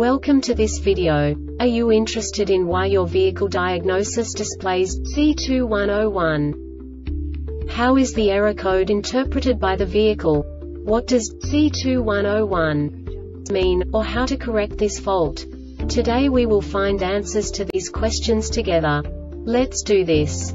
Welcome to this video. Are you interested in why your vehicle diagnosis displays C2101? How is the error code interpreted by the vehicle? What does C2101 mean, or how to correct this fault? Today we will find answers to these questions together. Let's do this.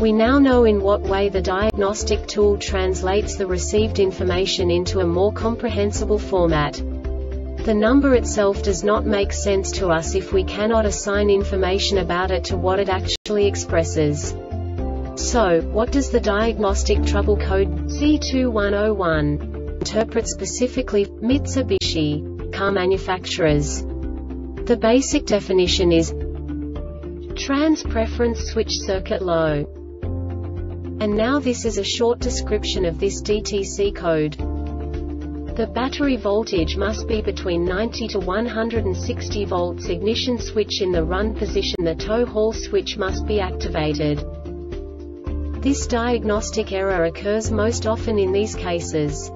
We now know in what way the diagnostic tool translates the received information into a more comprehensible format. The number itself does not make sense to us if we cannot assign information about it to what it actually expresses. So, what does the diagnostic trouble code C2101 interpret specifically for Mitsubishi car manufacturers? The basic definition is trans preference switch circuit low. And now this is a short description of this DTC code. The battery voltage must be between 90 to 160 volts. Ignition switch in the run position. The tow haul switch must be activated. This diagnostic error occurs most often in these cases.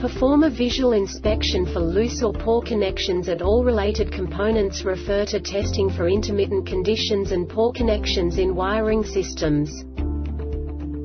Perform a visual inspection for loose or poor connections at all related components. Refer to testing for intermittent conditions and poor connections in wiring systems.